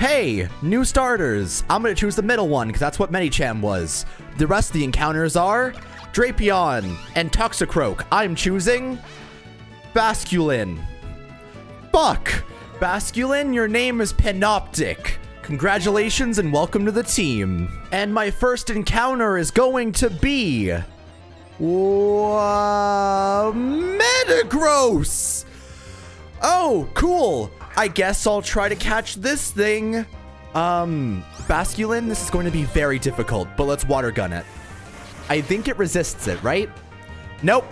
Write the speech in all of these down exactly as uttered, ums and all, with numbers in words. hey, new starters. I'm going to choose the middle one because that's what Medicham was. The rest of the encounters are Drapion and Toxicroak. I'm choosing Basculin. Fuck. Basculin, your name is Panoptic. Congratulations and welcome to the team. And my first encounter is going to be... Whoa, Metagross! Oh, cool. I guess I'll try to catch this thing. Um, Basculin, this is going to be very difficult, but let's water gun it. I think it resists it, right? Nope.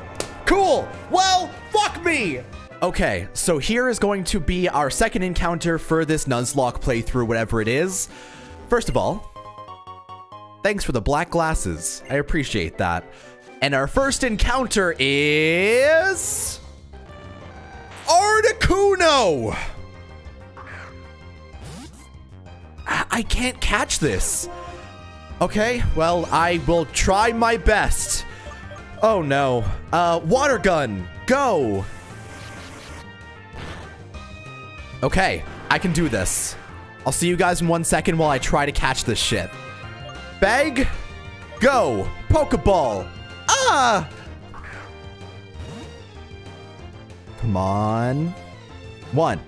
Cool. Well, fuck me. Okay, so here is going to be our second encounter for this Nuzlocke playthrough, whatever it is. First of all, thanks for the black glasses. I appreciate that. And our first encounter is... Articuno! I, I can't catch this. Okay, well, I will try my best. Oh no. Uh, water gun, go! Okay, I can do this. I'll see you guys in one second while I try to catch this shit. Bag, go! Pokeball! Ah! Come on. One.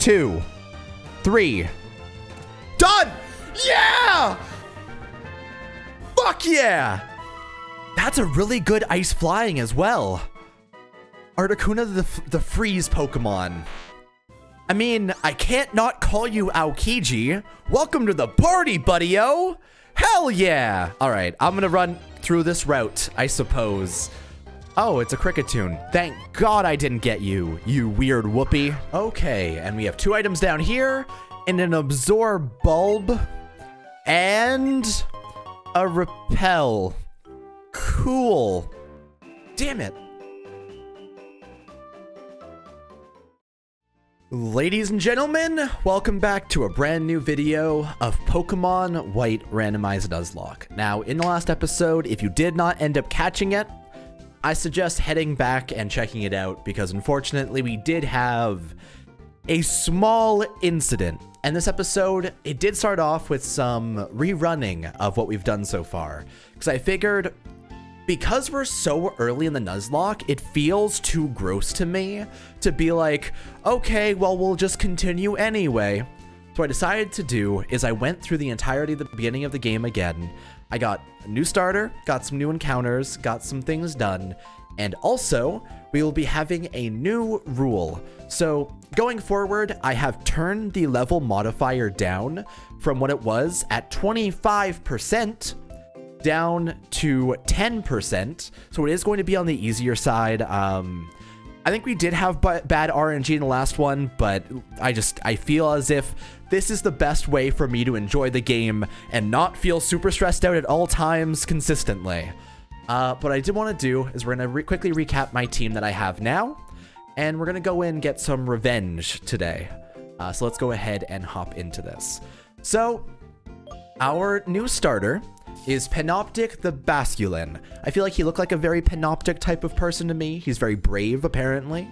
Two. Three. Done! Yeah! Fuck yeah! That's a really good ice flying as well. Articuno, the, the freeze Pokemon. I mean, I can't not call you Aokiji. Welcome to the party, buddy-o! Hell yeah! All right, I'm gonna run through this route, I suppose. Oh, it's a Cricetune. Thank God I didn't get you, you weird whoopee. Okay, and we have two items down here, and an Absorb Bulb, and a Repel. Cool. Damn it. Ladies and gentlemen, welcome back to a brand new video of Pokemon White Randomized Nuzlocke. Now, in the last episode, if you did not end up catching it, I suggest heading back and checking it out because unfortunately we did have a small incident. And this episode, it did start off with some rerunning of what we've done so far. Because I figured, because we're so early in the Nuzlocke, it feels too gross to me to be like, okay, well, we'll just continue anyway. So what I decided to do is I went through the entirety of the beginning of the game again. I got a new starter, got some new encounters, got some things done, and also we will be having a new rule. So going forward, I have turned the level modifier down from what it was at twenty-five percent down to ten percent. So it is going to be on the easier side. Um, I think we did have b bad R N G in the last one, but I just, I feel as if this is the best way for me to enjoy the game and not feel super stressed out at all times consistently. Uh, what I did want to do is we're going to re quickly recap my team that I have now, and we're going to go in and get some revenge today. Uh, so let's go ahead and hop into this. So our new starter is Panoptic the Basculin. I feel like he looked like a very Panoptic type of person to me. He's very brave, apparently.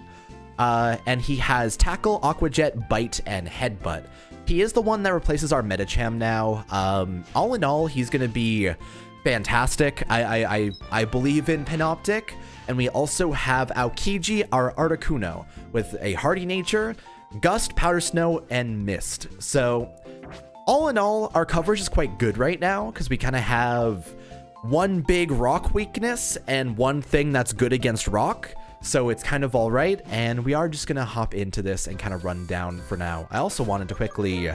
Uh, and he has Tackle, Aqua Jet, Bite, and Headbutt. He is the one that replaces our Medicham now. Um, all in all, he's going to be fantastic. I, I, I, I believe in Panoptic. And we also have Aokiji, our Articuno, with a Hardy Nature, Gust, Powder Snow, and Mist. So... all in all, our coverage is quite good right now because we kind of have one big rock weakness and one thing that's good against rock. So it's kind of all right. And we are just going to hop into this and kind of run down for now. I also wanted to quickly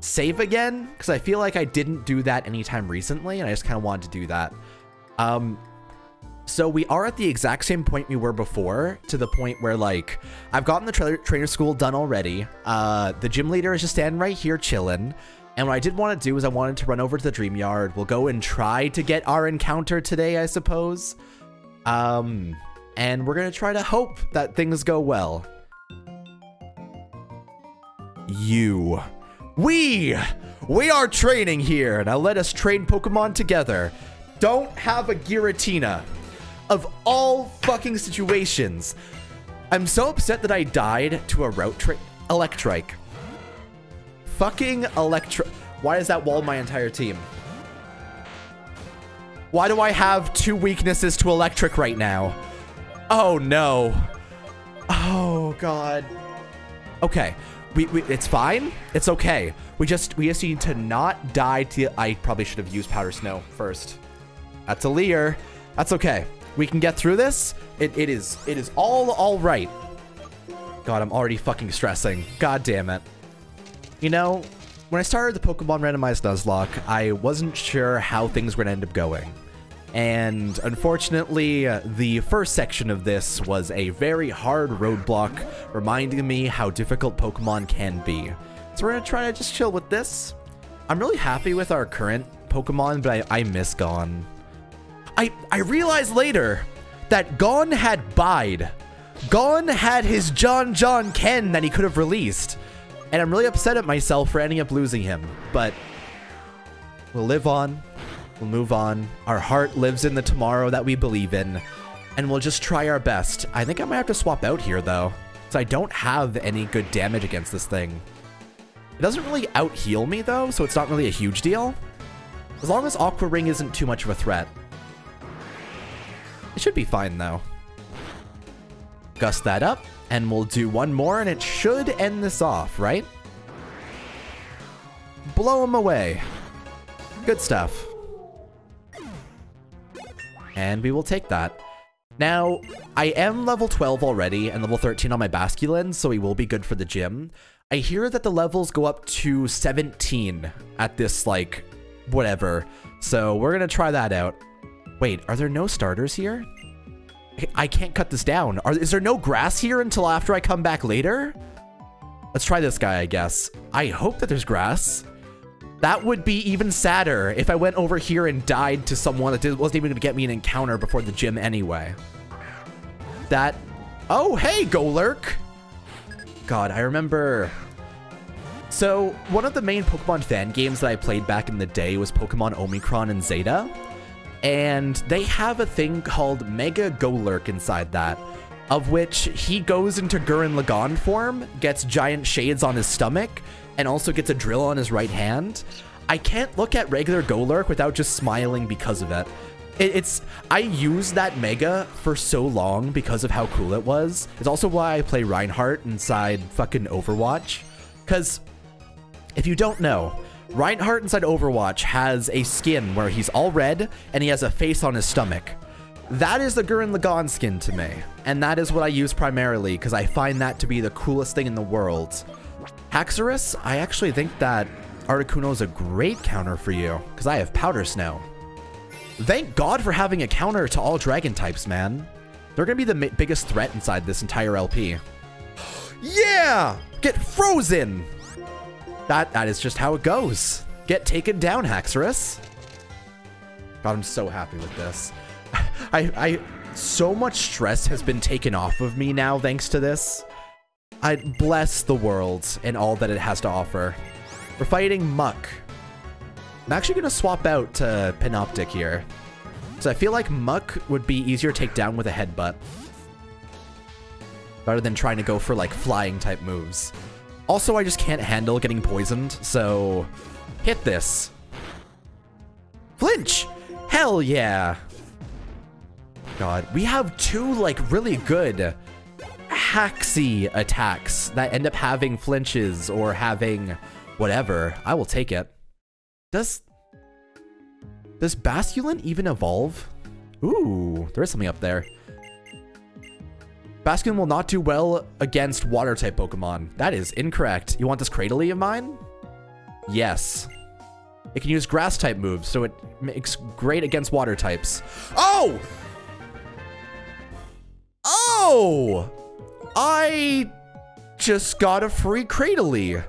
save again because I feel like I didn't do that anytime recently. And I just kind of wanted to do that. Um, so we are at the exact same point we were before, to the point where, like, I've gotten the tra trainer school done already. Uh, the gym leader is just standing right here chilling. And what I did want to do is I wanted to run over to the Dream Yard. We'll go and try to get our encounter today, I suppose. Um, and we're going to try to hope that things go well. You. We! We are training here. Now let us train Pokemon together. Don't have a Giratina. Of all fucking situations. I'm so upset that I died to a route trick Electrike. Fucking Electri- Why is that wall my entire team? Why do I have two weaknesses to electric right now? Oh no. Oh god. Okay. We, we it's fine. It's okay. We just we just need to not die to I probably should have used Powder Snow first. That's a Leer. That's okay. We can get through this. It it is it is all all right. God, I'm already fucking stressing. God damn it. You know, when I started the Pokemon Randomized Nuzlocke, I wasn't sure how things were going to end up going. And unfortunately, the first section of this was a very hard roadblock, reminding me how difficult Pokemon can be. So we're going to try to just chill with this. I'm really happy with our current Pokemon, but I, I miss Gon. I, I realized later that Gon had Bide. Gon had his John John Ken that he could have released. And I'm really upset at myself for ending up losing him. But we'll live on. We'll move on. Our heart lives in the tomorrow that we believe in. And we'll just try our best. I think I might have to swap out here, though. So I don't have any good damage against this thing. It doesn't really out-heal me, though, so it's not really a huge deal. As long as Aqua Ring isn't too much of a threat. It should be fine, though. Gust that up, and we'll do one more, and it should end this off, right? Blow him away. Good stuff. And we will take that. Now, I am level twelve already and level thirteen on my Basculin, so we will be good for the gym. I hear that the levels go up to seventeen at this, like, whatever. So we're going to try that out. Wait, are there no starters here? I can't cut this down. Are, is there no grass here until after I come back later? Let's try this guy, I guess. I hope that there's grass. That would be even sadder if I went over here and died to someone that didn't, wasn't even going to get me an encounter before the gym anyway. That... Oh, hey, Golurk! God, I remember... So, one of the main Pokemon fan games that I played back in the day was Pokemon Omicron and Zeta. And they have a thing called Mega Golurk inside that, of which he goes into Gurren Lagann form, gets giant shades on his stomach, and also gets a drill on his right hand. I can't look at regular Golurk without just smiling because of it. it it's I used that Mega for so long because of how cool it was. It's also why I play Reinhardt inside fucking Overwatch. Because if you don't know, Reinhardt inside Overwatch has a skin where he's all red and he has a face on his stomach. That is the Gurren Lagann skin to me. And that is what I use primarily because I find that to be the coolest thing in the world. Haxorus, I actually think that Articuno is a great counter for you because I have Powder Snow. Thank God for having a counter to all dragon types, man. They're going to be the biggest threat inside this entire L P. Yeah! Get frozen! That, that is just how it goes. Get taken down, Haxorus. God, I'm so happy with this. I, I, so much stress has been taken off of me now thanks to this. I bless the world and all that it has to offer. We're fighting Muk. I'm actually going to swap out to Panoptic here. So I feel like Muk would be easier to take down with a headbutt. Rather than trying to go for like flying type moves. Also, I just can't handle getting poisoned, so hit this. Flinch! Hell yeah! God, we have two, like, really good haxy attacks that end up having flinches or having whatever. I will take it. Does... Does Basculin even evolve? Ooh, there is something up there. Basculin will not do well against water-type Pokemon. That is incorrect. You want this Cradily of mine? Yes. It can use grass-type moves, so it makes great against water types. Oh! Oh! I just got a free Cradily.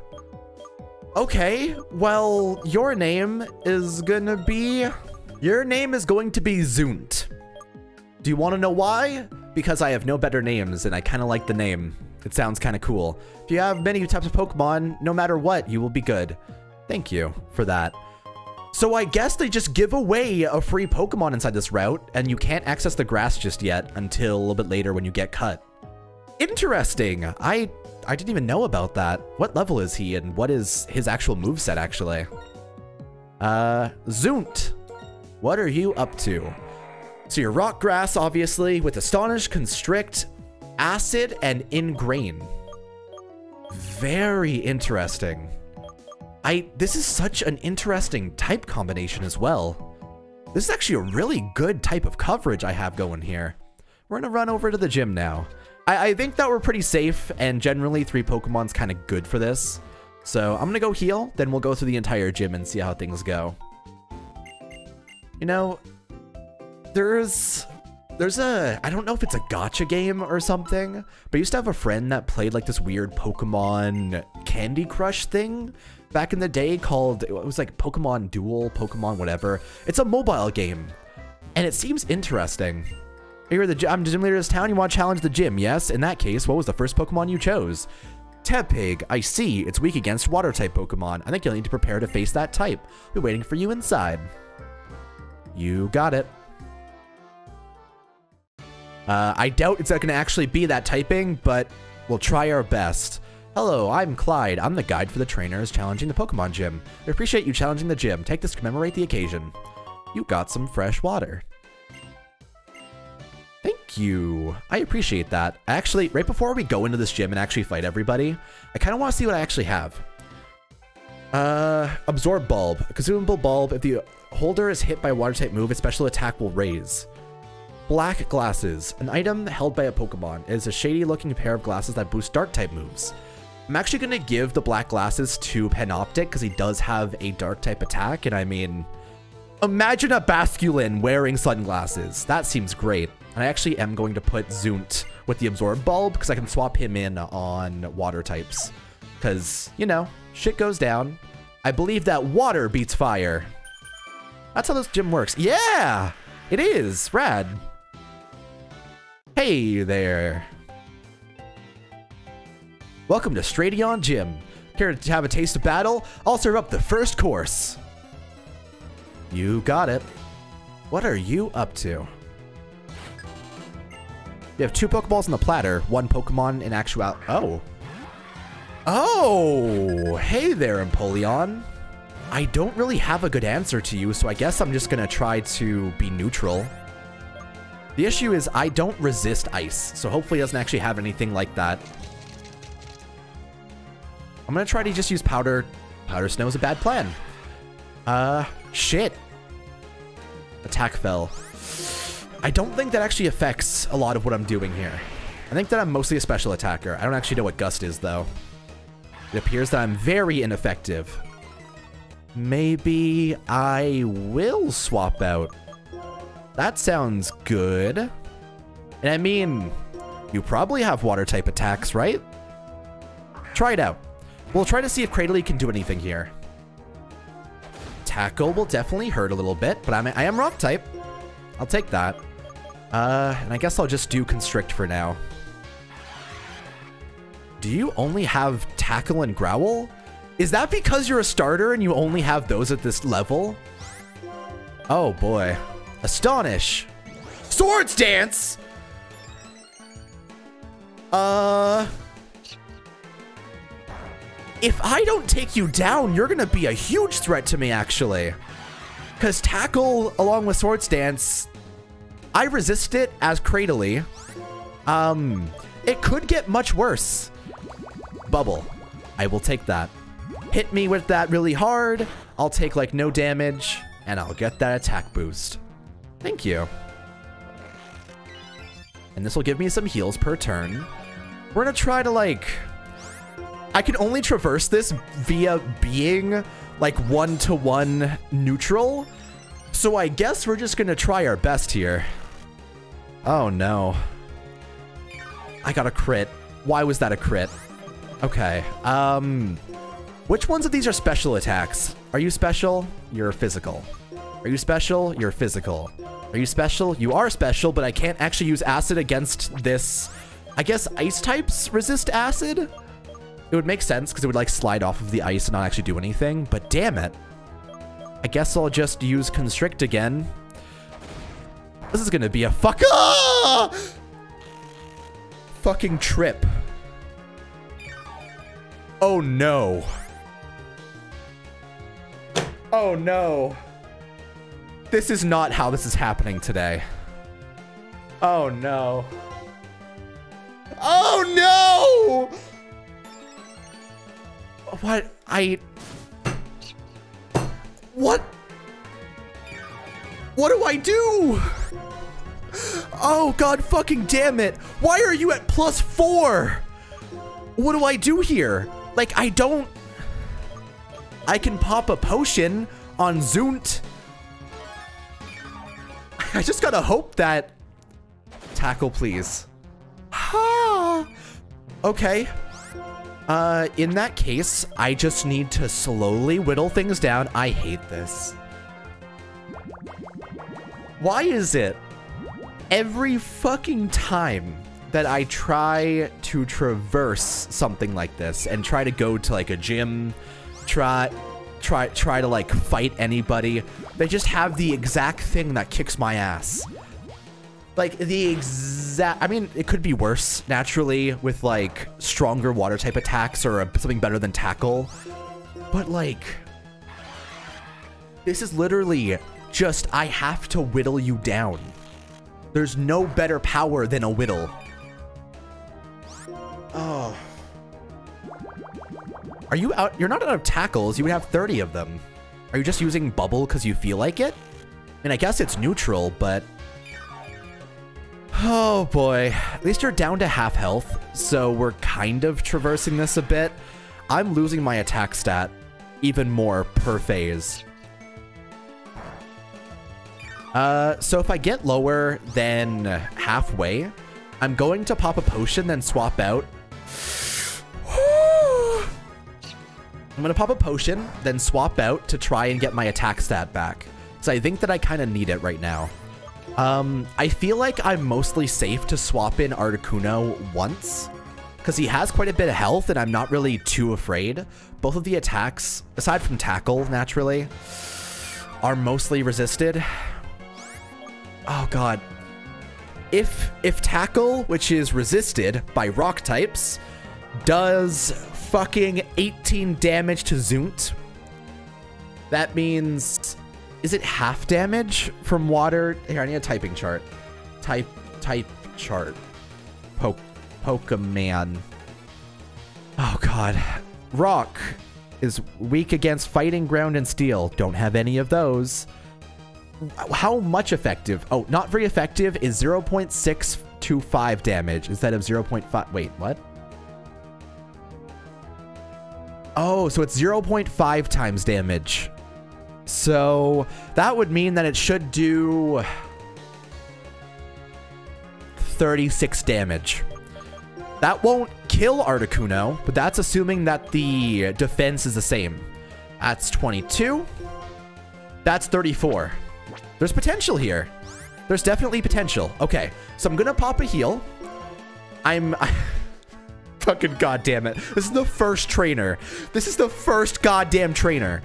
Okay, well, your name is gonna be... Your name is going to be Zoont. Do you want to know why? Because I have no better names, and I kind of like the name. It sounds kind of cool. If you have many types of Pokemon, no matter what, you will be good. Thank you for that. So I guess they just give away a free Pokemon inside this route, and you can't access the grass just yet until a little bit later when you get cut. Interesting. I I didn't even know about that. What level is he and what is his actual moveset, actually? Uh, Zoont, what are you up to? So your rock grass, obviously, with Astonish, Constrict, Acid, and Ingrain. Very interesting. I this is such an interesting type combination as well. This is actually a really good type of coverage I have going here. We're gonna run over to the gym now. I, I think that we're pretty safe, and generally three Pokemon's kind of good for this. So I'm gonna go heal, then we'll go through the entire gym and see how things go. You know, there's there's a, I don't know if it's a gacha game or something, but I used to have a friend that played like this weird Pokemon Candy Crush thing back in the day called, it was like Pokemon Duel, Pokemon whatever. It's a mobile game, and it seems interesting. You're the, I'm the gym leader of this town, you want to challenge the gym, yes? In that case, what was the first Pokemon you chose? Tepig, I see, it's weak against water-type Pokemon. I think you'll need to prepare to face that type. We're waiting for you inside. You got it. Uh, I doubt it's not going to actually be that typing, but we'll try our best. Hello, I'm Clyde. I'm the guide for the trainers challenging the Pokemon Gym. I appreciate you challenging the gym. Take this to commemorate the occasion. You got some fresh water. Thank you. I appreciate that. Actually, right before we go into this gym and actually fight everybody, I kind of want to see what I actually have. Uh, Absorb Bulb. A consumable bulb. If the holder is hit by a water-type move, its special attack will raise. Black Glasses, an item held by a Pokemon. It is a shady-looking pair of glasses that boost dark-type moves. I'm actually going to give the Black Glasses to Panoptic because he does have a dark-type attack, and I mean, imagine a Basculin wearing sunglasses. That seems great. And I actually am going to put Zoont with the Absorb Bulb because I can swap him in on water types because, you know, shit goes down. I believe that water beats fire. That's how this gym works. Yeah, it is. Rad. Hey there. Welcome to Striaton Gym. Care to have a taste of battle? I'll serve up the first course. You got it. What are you up to? You have two Pokeballs in the platter, one Pokemon in actual. Oh. Oh, hey there, Empoleon. I don't really have a good answer to you, so I guess I'm just gonna try to be neutral. The issue is I don't resist ice, so hopefully it doesn't actually have anything like that. I'm gonna try to just use Powder. Powder Snow is a bad plan. Uh, shit. Attack fell. I don't think that actually affects a lot of what I'm doing here. I think that I'm mostly a special attacker. I don't actually know what Gust is, though. It appears that I'm very ineffective. Maybe I will swap out. That sounds good. And I mean, you probably have water-type attacks, right? Try it out. We'll try to see if Cradily can do anything here. Tackle will definitely hurt a little bit, but I'm, I am rock-type. I'll take that. Uh, and I guess I'll just do Constrict for now. Do you only have Tackle and Growl? Is that because you're a starter and you only have those at this level? Oh boy. Astonish! Swords Dance! Uh... If I don't take you down, you're gonna be a huge threat to me, actually. Because Tackle, along with Swords Dance, I resist it as Cradily. Um, it could get much worse. Bubble. I will take that. Hit me with that really hard. I'll take, like, no damage, and I'll get that attack boost. Thank you. And this will give me some heals per turn. We're going to try to, like... I can only traverse this via being... like one-to-one neutral. So I guess we're just gonna try our best here. Oh no. I got a crit. Why was that a crit? Okay, um... which ones of these are special attacks? Are you special? You're physical. Are you special? You're physical. Are you special? You are special, but I can't actually use acid against this. I guess ice types resist acid? It would make sense because it would like slide off of the ice and not actually do anything, but damn it. I guess I'll just use Constrict again. This is gonna be a fuck- ah! fucking trip. Oh no. Oh no. This is not how this is happening today. Oh no. Oh no! What? I... What? What do I do? Oh god fucking damn it. Why are you at plus four? What do I do here? Like, I don't... I can pop a potion on Zoont. I just gotta hope that... Tackle, please. Ha! Okay. Uh, in that case, I just need to slowly whittle things down. I hate this. Why is it every fucking time that I try to traverse something like this and try to go to like a gym, try, try, try to like fight anybody, they just have the exact thing that kicks my ass? Like the exact, I mean, it could be worse naturally with like stronger water type attacks or a, something better than tackle. But like, this is literally just, I have to whittle you down. There's no better power than a whittle. Oh. Are you out? You're not out of tackles. You would have thirty of them. Are you just using bubble because you feel like it? And I guess it's neutral, but... Oh boy, at least you're down to half health, so we're kind of traversing this a bit. I'm losing my attack stat even more per phase. Uh, so if I get lower than halfway, I'm going to pop a potion, then swap out. I'm gonna pop a potion, then swap out to try and get my attack stat back. So I think that I kind of need it right now. Um, I feel like I'm mostly safe to swap in Articuno once, because he has quite a bit of health and I'm not really too afraid. Both of the attacks, aside from tackle, naturally, are mostly resisted. Oh god. If, if tackle, which is resisted by rock types, does fucking eighteen damage to Zoont, that means... Is it half damage from water? Here, I need a typing chart. Type, type chart. Poke, Pokemon. Oh god. Rock is weak against fighting, ground, and steel. Don't have any of those. How much effective? Oh, not very effective is zero point six two five damage instead of zero point five. Wait, what? Oh, so it's zero point five times damage. So that would mean that it should do thirty-six damage. That won't kill Articuno, but that's assuming that the defense is the same. That's twenty-two. That's thirty-four. There's potential here. There's definitely potential. Okay, so I'm gonna pop a heal. I'm... Fucking goddamn it. This is the first trainer. This is the first goddamn trainer.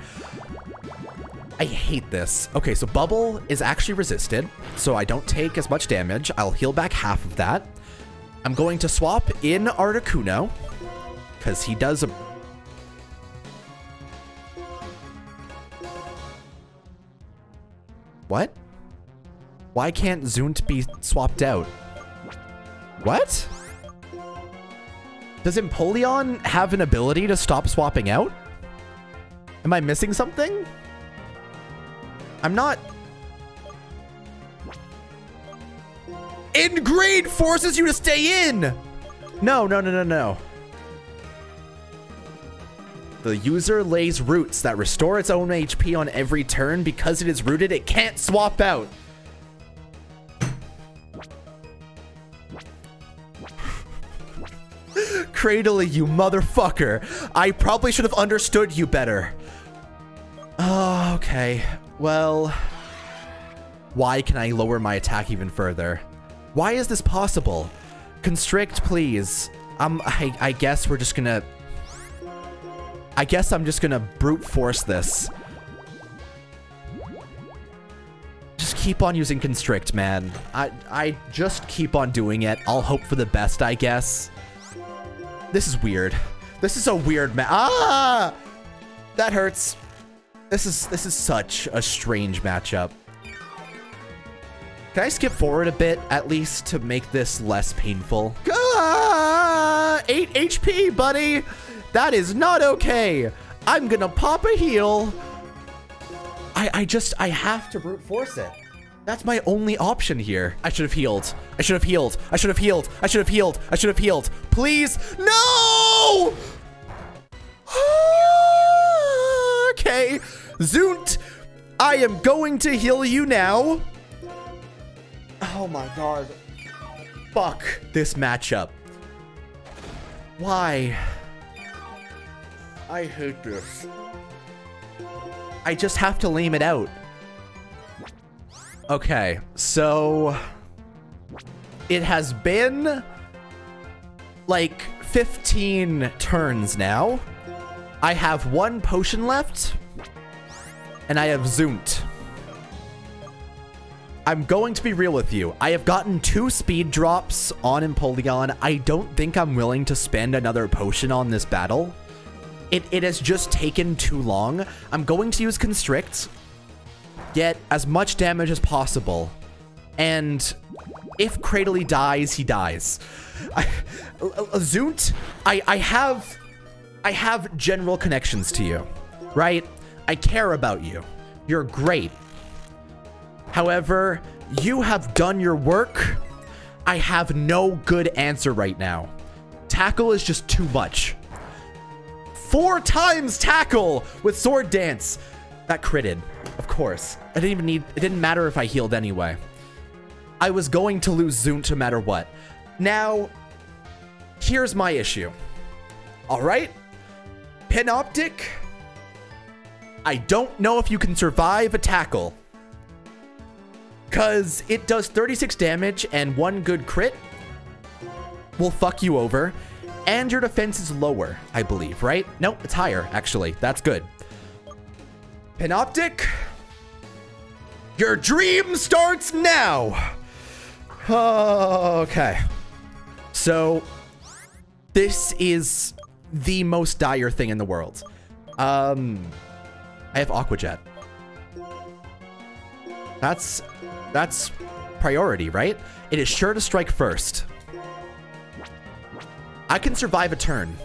I hate this. Okay, so bubble is actually resisted, so I don't take as much damage. I'll heal back half of that. I'm going to swap in Articuno, because he does a... What? Why can't Zoont be swapped out? What? Does Empoleon have an ability to stop swapping out? Am I missing something? I'm not... Ingrained forces you to stay in! No, no, no, no, no. The user lays roots that restore its own H P on every turn. Because it is rooted, it can't swap out. Cradily, you motherfucker. I probably should have understood you better. Oh, okay. Well, why can I lower my attack even further? Why is this possible? Constrict, please. Um, I, I guess we're just gonna... I guess I'm just gonna brute force this. Just keep on using Constrict, man. I, I just keep on doing it. I'll hope for the best, I guess. This is weird. This is a weird match. Ah! That hurts. This is, this is such a strange matchup. Can I skip forward a bit, at least, to make this less painful? Ah! eight H P, buddy! That is not okay! I'm gonna pop a heal! I, I just, I have to brute force it. That's my only option here. I should have healed. I should have healed. I should have healed. I should have healed. I should have healed. Please. No! Okay. Zoont, I am going to heal you now. Oh my god. Fuck this matchup. Why? I hate this. I just have to lame it out. Okay, so it has been like fifteen turns now. I have one potion left and I have Zoont. I'm going to be real with you. I have gotten two speed drops on Empoleon. I don't think I'm willing to spend another potion on this battle. It, it has just taken too long. I'm going to use Constrict, get as much damage as possible, and if Cradily dies, he dies. I, Zoont, I, I have, I have general connections to you, right? I care about you. You're great. However, you have done your work. I have no good answer right now. Tackle is just too much. Four times tackle with Sword Dance. That critted, of course. I didn't even need, it didn't matter if I healed anyway. I was going to lose Zoont no matter what. Now, here's my issue. All right, Panoptic. I don't know if you can survive a tackle because it does thirty-six damage and one good crit will fuck you over. And your defense is lower, I believe, right? No, it's higher, actually. That's good. Panoptic, your dream starts now. Oh, okay. So this is the most dire thing in the world. Um, I have Aqua Jet. That's, that's priority, right? It is sure to strike first. I can survive a turn.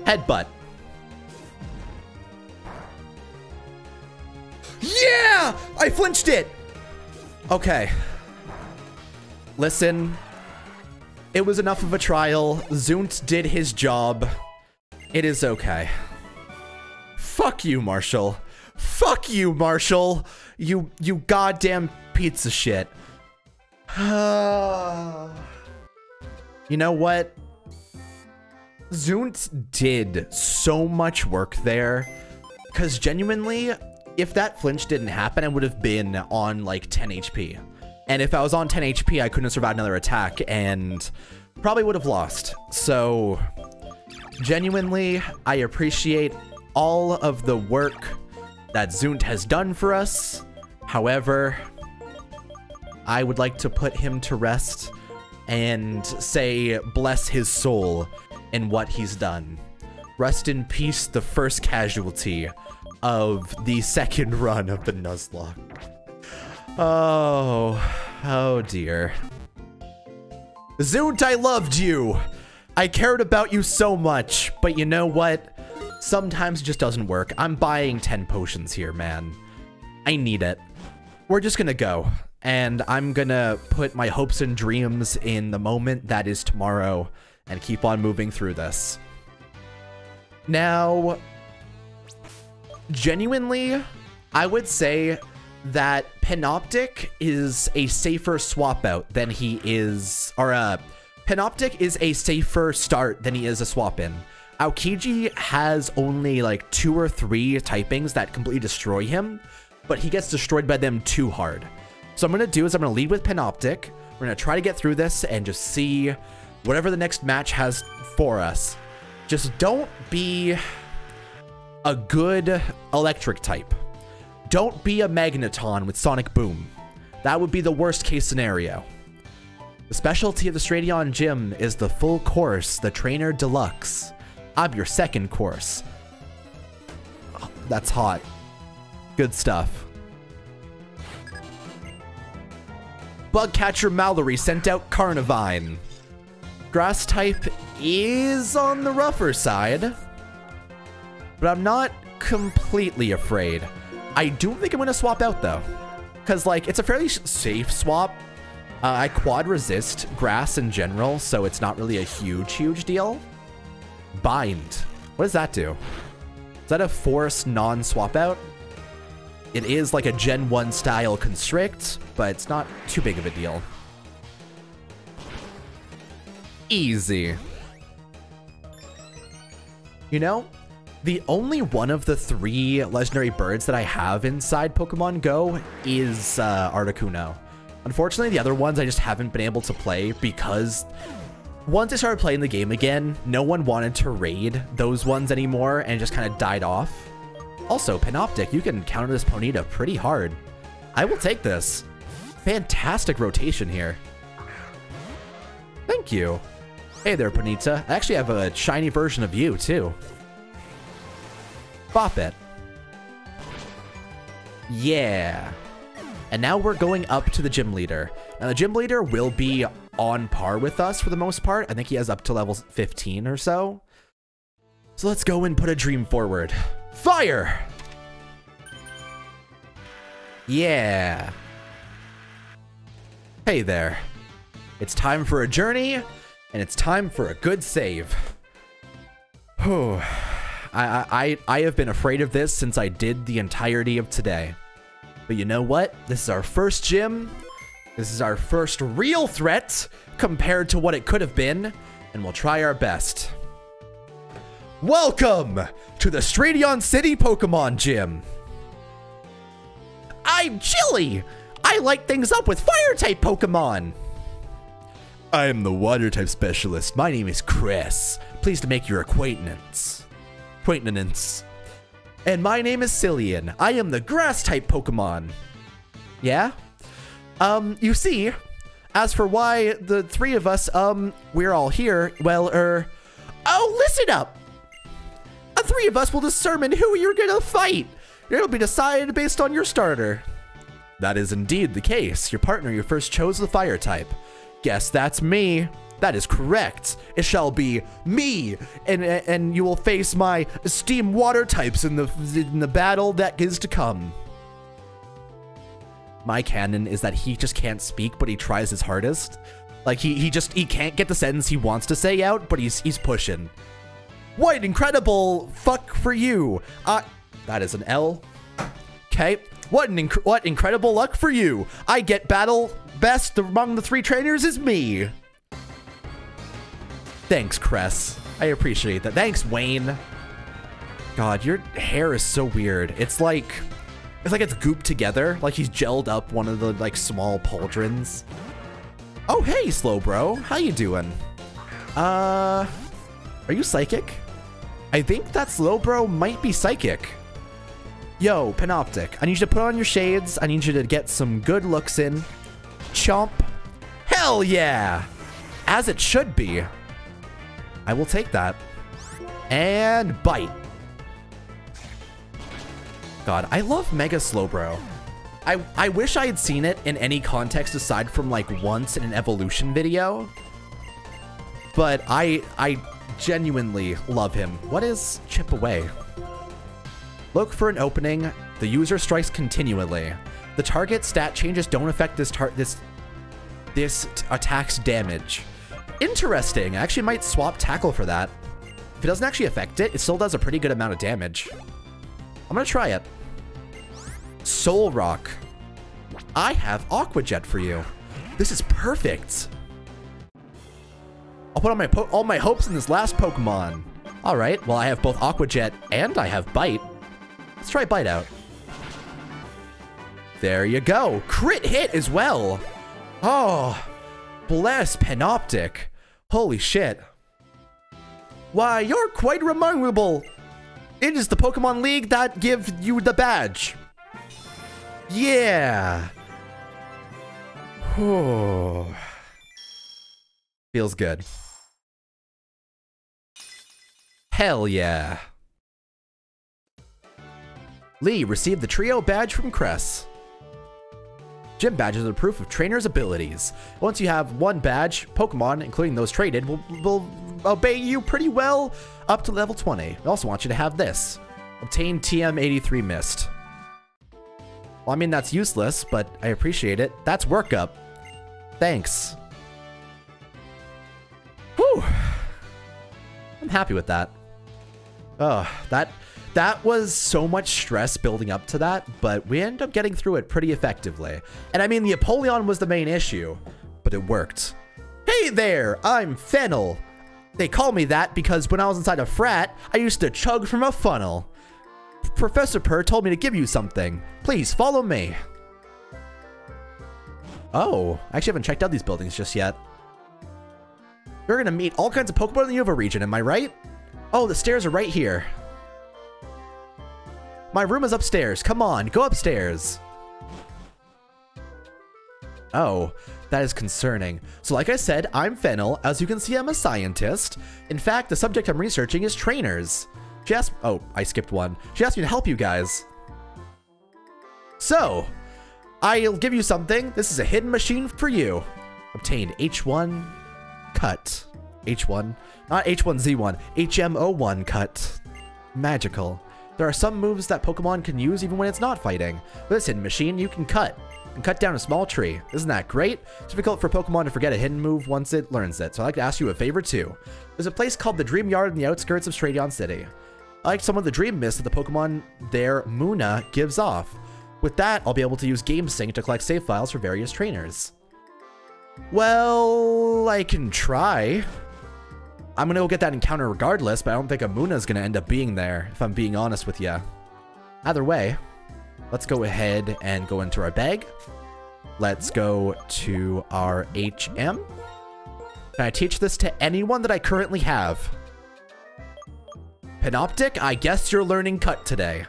Headbutt. Yeah! I flinched it! Okay. Listen. It was enough of a trial. Zoont did his job. It is okay. Fuck you, Marshall. Fuck you, Marshall. You, you goddamn pizza shit. You know what? Zoont did so much work there, because genuinely, if that flinch didn't happen, I would have been on like ten H P. And if I was on ten H P, I couldn't have survived another attack and probably would have lost. So genuinely, I appreciate all of the work that Zoont has done for us. However, I would like to put him to rest and say, bless his soul and what he's done. Rest in peace, the first casualty of the second run of the Nuzlocke. Oh, oh dear. Zoont, I loved you. I cared about you so much, but you know what? Sometimes it just doesn't work. I'm buying ten potions here, man. I need it. We're just gonna go, and I'm gonna put my hopes and dreams in the moment that is tomorrow and keep on moving through this. Now, genuinely, I would say that Panoptic is a safer swap out than he is, or uh, Panoptic is a safer start than he is a swap in. Aokiji has only like two or three typings that completely destroy him, but he gets destroyed by them too hard. So I'm gonna do is I'm gonna lead with Panoptic. We're gonna try to get through this and just see whatever the next match has for us. Just don't be a good electric type. Don't be a Magneton with Sonic Boom. That would be the worst case scenario. The specialty of the Striaton Gym is the full course, the Trainer Deluxe. I'm your second course. Oh, that's hot. Good stuff. Bugcatcher Mallory sent out Carnivine. Grass type is on the rougher side, but I'm not completely afraid. I do think I'm gonna swap out though, because like it's a fairly safe swap. Uh, I quad resist grass in general, so it's not really a huge, huge deal. Bind. What does that do? Is that a force non-swap out? It is like a Gen one style constrict, but it's not too big of a deal. Easy. You know, the only one of the three legendary birds that I have inside Pokemon Go is uh, Articuno. Unfortunately, the other ones I just haven't been able to play because once I started playing the game again, no one wanted to raid those ones anymore and it just kind of died off. Also, Panoptic, you can counter this Ponyta pretty hard. I will take this. Fantastic rotation here. Thank you. Hey there, Ponyta. I actually have a shiny version of you, too. Bop it. Yeah. And now we're going up to the gym leader. Now, the gym leader will be on par with us for the most part. I think he has up to level fifteen or so. So let's go and put a dream forward. Fire! Yeah. Hey there. It's time for a journey, and it's time for a good save. Whew. I, I, I have been afraid of this since I did the entirety of today. But you know what? This is our first gym. This is our first real threat compared to what it could have been, and we'll try our best. Welcome to the Striaton City Pokemon Gym. I'm Chili. I light things up with Fire-type Pokemon. I am the Water-type specialist. My name is Cress. Pleased to make your acquaintance. Acquaintance. And my name is Cillian. I am the Grass-type Pokemon. Yeah? Um, you see, as for why the three of us, um, we're all here, well, er... Oh, listen up! The three of us will determine who you're gonna fight. It'll be decided based on your starter. That is indeed the case. Your partner you first chose the fire type. Guess that's me. That is correct. It shall be me, and and you will face my esteemed water types in the in the battle that is to come. My canon is that he just can't speak, but he tries his hardest. Like he he just he can't get the sentence he wants to say out, but he's he's pushing. What incredible fuck for you. Uh, that is an L. Okay. What an inc what incredible luck for you. I get battle best among the three trainers is me. Thanks, Cress. I appreciate that. Thanks, Wayne. God, your hair is so weird. It's like, it's like it's gooped together. Like he's gelled up one of the like small pauldrons. Oh, hey, Slowbro. How you doing? Uh, are you psychic? I think that Slowbro might be psychic. Yo, Panoptic, I need you to put on your shades. I need you to get some good looks in. Chomp. Hell yeah! As it should be. I will take that. And bite. God, I love Mega Slowbro. I, I wish I had seen it in any context aside from like once in an evolution video. But I... I genuinely love him. What is chip away? Look for an opening. The user strikes continually. The target stat changes don't affect this tar this this attack's damage. Interesting. I actually might swap tackle for that. If it doesn't actually affect it, it still does a pretty good amount of damage. I'm gonna try it. Soul Rock. I have Aqua Jet for you. This is perfect. I'll put all my, po all my hopes in this last Pokemon. All right, well, I have both Aqua Jet and I have Bite. Let's try Bite out. There you go. Crit hit as well. Oh, bless Panoptic. Holy shit. Why, you're quite remarkable. It is the Pokemon League that gives you the badge. Yeah! Whew. Feels good. Hell yeah! Lee received the Trio Badge from Cress. Gym badges are proof of trainers' abilities. Once you have one badge, Pokemon, including those traded, will, will obey you pretty well up to level twenty. I also want you to have this. Obtain T M eighty-three Mist. Well, I mean, that's useless, but I appreciate it. That's workup. Thanks. Whew. I'm happy with that. Oh, that... That was so much stress building up to that, but we ended up getting through it pretty effectively. And I mean, the Empoleon was the main issue, but it worked. Hey there, I'm Fennel. They call me that because when I was inside a frat, I used to chug from a funnel. Professor Purr told me to give you something. Please follow me. Oh, I actually haven't checked out these buildings just yet. You're gonna meet all kinds of Pokemon in the Yuva region, am I right? Oh, the stairs are right here. My room is upstairs. Come on, go upstairs. Oh, that is concerning. So like I said, I'm Fennel. As you can see, I'm a scientist. In fact, the subject I'm researching is trainers. She asked... Oh, I skipped one. She asked me to help you guys. So, I'll give you something. This is a hidden machine for you. Obtain H one cut. H one. Not H one Z one. H M O one cut. Magical. There are some moves that Pokemon can use even when it's not fighting. With this hidden machine, you can cut. You can cut down a small tree. Isn't that great? It's difficult for Pokemon to forget a hidden move once it learns it, so I'd like to ask you a favor too. There's a place called the Dream Yard in the outskirts of Striaton City. I like some of the dream mist that the Pokemon there, Muna, gives off. With that, I'll be able to use GameSync to collect save files for various trainers. Well, I can try. I'm gonna go get that encounter regardless, but I don't think Amuna's gonna end up being there, if I'm being honest with ya. Either way, let's go ahead and go into our bag. Let's go to our H M. Can I teach this to anyone that I currently have? Panoptic, I guess you're learning cut today.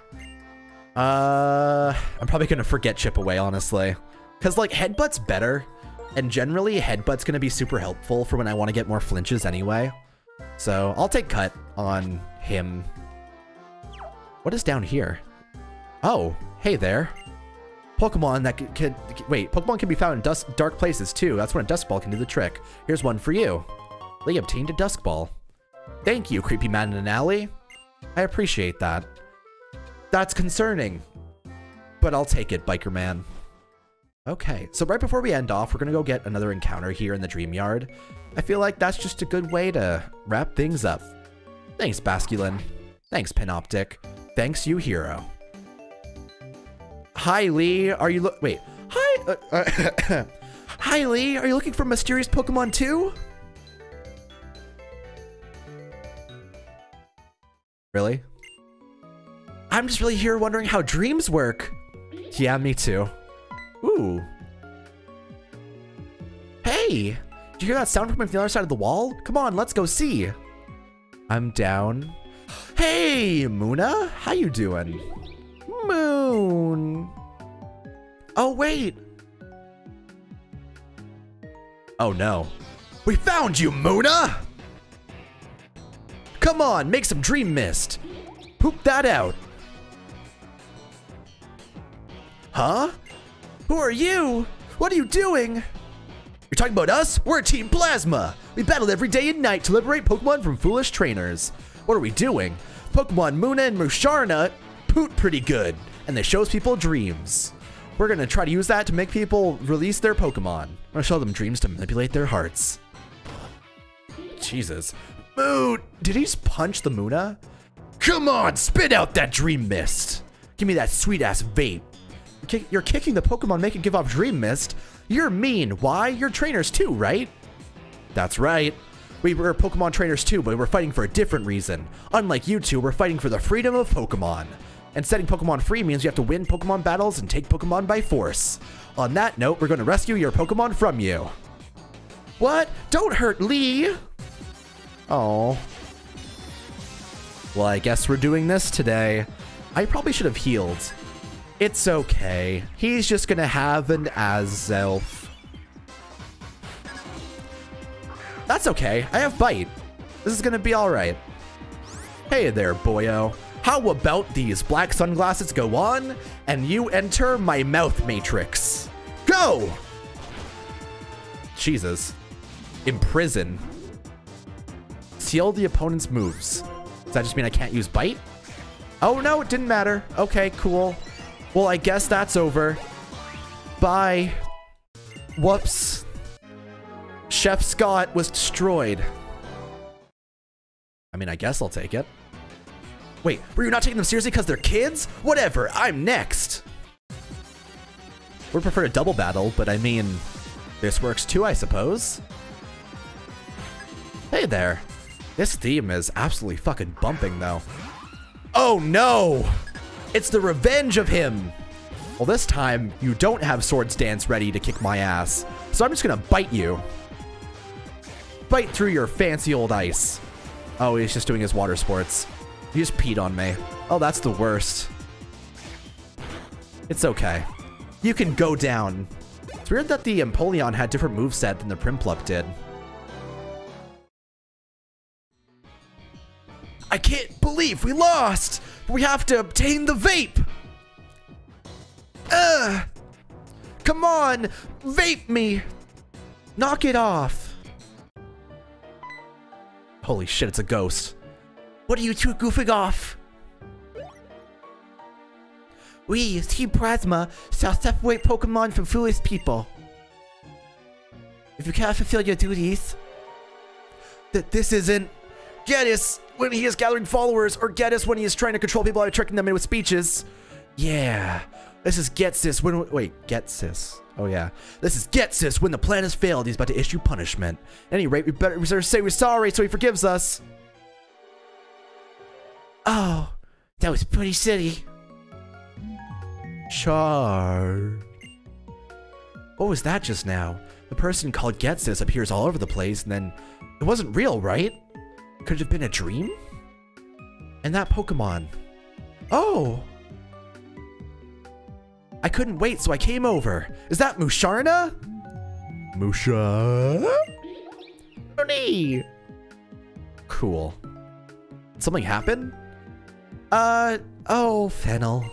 Uh, I'm probably gonna forget chip away, honestly. Cause like, headbutt's better, and generally headbutt's gonna be super helpful for when I wanna get more flinches anyway. So, I'll take cut on him. What is down here? Oh, hey there. Pokemon that can... can wait, Pokemon can be found in dusk, dark places, too. That's when a Dusk Ball can do the trick. Here's one for you. They obtained a Dusk Ball. Thank you, creepy man in an alley. I appreciate that. That's concerning. But I'll take it, biker man. Okay, so right before we end off, we're going to go get another encounter here in the Dream Yard. I feel like that's just a good way to wrap things up. Thanks, Basculin. Thanks, Panoptic. Thanks, you hero. Hi, Lee. Are you look? Wait. Hi. Uh, uh, Hi, Lee. Are you looking for mysterious Pokemon too? Really? I'm just really here wondering how dreams work. Yeah, me too. Ooh. Hey. Did you hear that sound from the other side of the wall? Come on, let's go see. I'm down. Hey, Muna. How you doing? Moon. Oh, wait. Oh, no. We found you, Muna! Come on, make some dream mist. Poop that out. Huh? Who are you? What are you doing? You're talking about us? We're Team Plasma! We battle every day and night to liberate Pokemon from foolish trainers. What are we doing? Pokemon Muna and Musharna poot pretty good, and they shows people dreams. We're gonna try to use that to make people release their Pokemon. I'm gonna show them dreams to manipulate their hearts. Jesus. Moot! Did he just punch the Muna? Come on, spit out that dream mist! Give me that sweet-ass vape. You're kicking the Pokemon, make it give off dream mist. You're mean. Why? You're trainers too, right? That's right. We were Pokemon trainers too, but we're fighting for a different reason. Unlike you two, we're fighting for the freedom of Pokemon. And setting Pokemon free means you have to win Pokemon battles and take Pokemon by force. On that note, we're going to rescue your Pokemon from you. What? Don't hurt Lee! Oh. Well, I guess we're doing this today. I probably should have healed. It's okay. He's just gonna have an Azelf. That's okay. I have Bite. This is gonna be alright. Hey there, boyo. How about these black sunglasses go on, and you enter my mouth matrix? Go! Jesus. Imprison. Seal the opponent's moves. Does that just mean I can't use Bite? Oh no, it didn't matter. Okay, cool. Well, I guess that's over. Bye. Whoops. Chef Scott was destroyed. I mean, I guess I'll take it. Wait, were you not taking them seriously because they're kids? Whatever, I'm next. Would prefer a double battle, but I mean, this works too, I suppose. Hey there. This theme is absolutely fucking bumping, though. Oh no! It's the revenge of him! Well, this time, you don't have Swords Dance ready to kick my ass, so I'm just gonna bite you. Bite through your fancy old ice. Oh, he's just doing his water sports. He just peed on me. Oh, that's the worst. It's okay. You can go down. It's weird that the Empoleon had different moveset than the Primplup did. I can't believe we lost! We have to obtain the vape! Ugh! Come on! Vape me! Knock it off! Holy shit, it's a ghost. What are you two goofing off? We, as Team Plasma, shall separate Pokemon from foolish people. If you cannot fulfill your duties... That this isn't... Ghettis when he is gathering followers, or Ghettis when he is trying to control people by tricking them in with speeches. Yeah. This is Ghetsis when... Wait, Ghetsis. Oh, yeah. This is Ghetsis when the plan has failed. He's about to issue punishment. At any rate, we better say we're sorry so he forgives us. Oh, that was pretty silly. Char. What was that just now? The person called Ghetsis appears all over the place, and then... It wasn't real, right? Could it have been a dream? And that Pokemon. Oh! I couldn't wait, so I came over. Is that Musharna? Musha? Cool. Did something happen? Uh, oh, Fennel.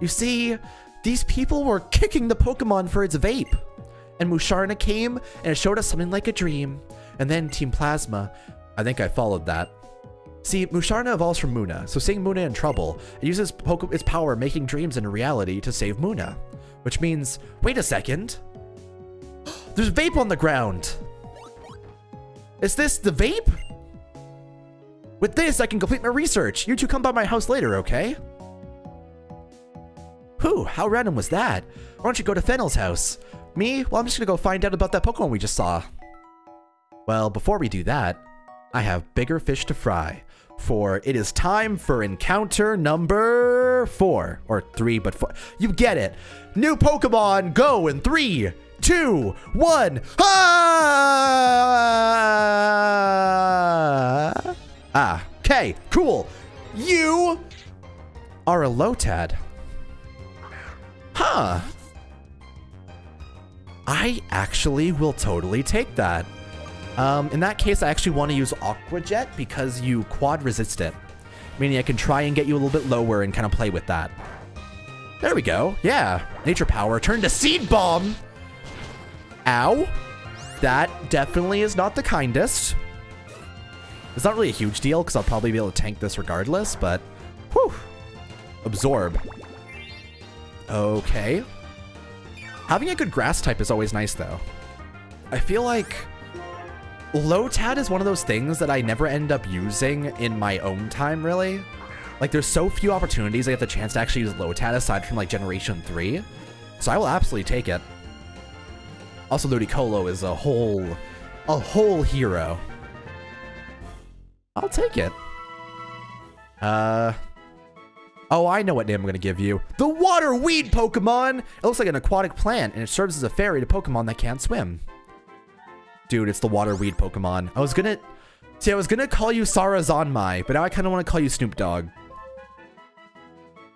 You see, these people were kicking the Pokemon for its vape. And Musharna came, and it showed us something like a dream. And then Team Plasma... I think I followed that. See, Musharna evolves from Muna, so seeing Muna in trouble, it uses Poke its power making dreams into reality to save Muna. Which means, wait a second. There's vape on the ground. Is this the vape? With this, I can complete my research. You two come by my house later, okay? Whew, how random was that? Why don't you go to Fennel's house? Me? Well, I'm just gonna go find out about that Pokemon we just saw. Well, before we do that, I have bigger fish to fry, for it is time for encounter number four, or three, but four. You get it. New Pokemon, go in three, two, one. Ah! Ah, okay, cool. You are a Lotad. Huh. I actually will totally take that. Um, in that case, I actually want to use Aqua Jet because you quad resist it. Meaning I can try and get you a little bit lower and kind of play with that. There we go. Yeah. Nature Power turned to Seed Bomb. Ow. That definitely is not the kindest. It's not really a huge deal because I'll probably be able to tank this regardless, but... Whew. Absorb. Okay. Having a good grass type is always nice, though. I feel like... Lotad is one of those things that I never end up using in my own time, really. Like, there's so few opportunities I get the chance to actually use Lotad aside from, like, Generation three. So I will absolutely take it. Also, Ludicolo is a whole... a whole hero. I'll take it. Uh... Oh, I know what name I'm gonna give you. The Water Weed Pokemon! It looks like an aquatic plant, and it serves as a fairy to Pokemon that can't swim. Dude, it's the water weed Pokemon. I was gonna... See, I was gonna call you Sarazanmai, but now I kind of want to call you Snoop Dogg.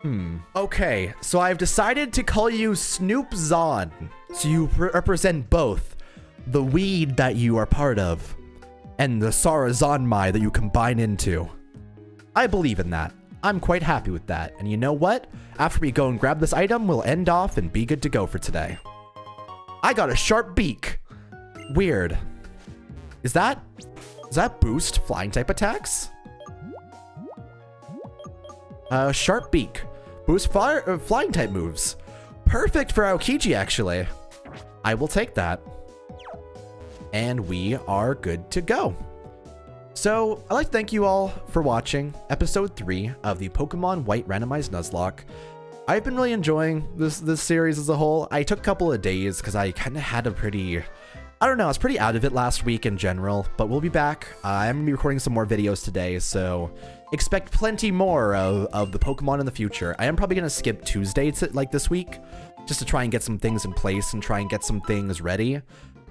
Hmm. Okay, so I've decided to call you Snoop Zon, so you represent both the weed that you are part of and the Sarazanmai that you combine into. I believe in that. I'm quite happy with that. And you know what? After we go and grab this item, we'll end off and be good to go for today. I got a sharp beak. Weird. Is that... does that boost flying type attacks? Uh, sharp beak. Boost fly, uh, flying type moves. Perfect for Aokiji, actually. I will take that. And we are good to go. So, I'd like to thank you all for watching episode three of the Pokemon White Randomized Nuzlocke. I've been really enjoying this this series as a whole. I took a couple of days because I kind of had a pretty... I don't know, I was pretty out of it last week in general, but we'll be back. Uh, I'm going to be recording some more videos today, so expect plenty more of, of the Pokemon in the future. I am probably going to skip Tuesday to, like this week, just to try and get some things in place and try and get some things ready.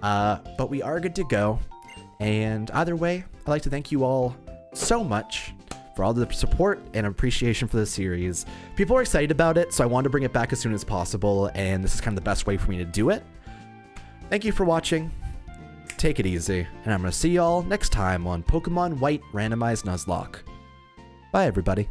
Uh, but we are good to go. And either way, I'd like to thank you all so much for all the support and appreciation for this series. People are excited about it, so I wanted to bring it back as soon as possible, and this is kind of the best way for me to do it. Thank you for watching, take it easy, and I'm going to see y'all next time on Pokemon White Randomized Nuzlocke. Bye, everybody.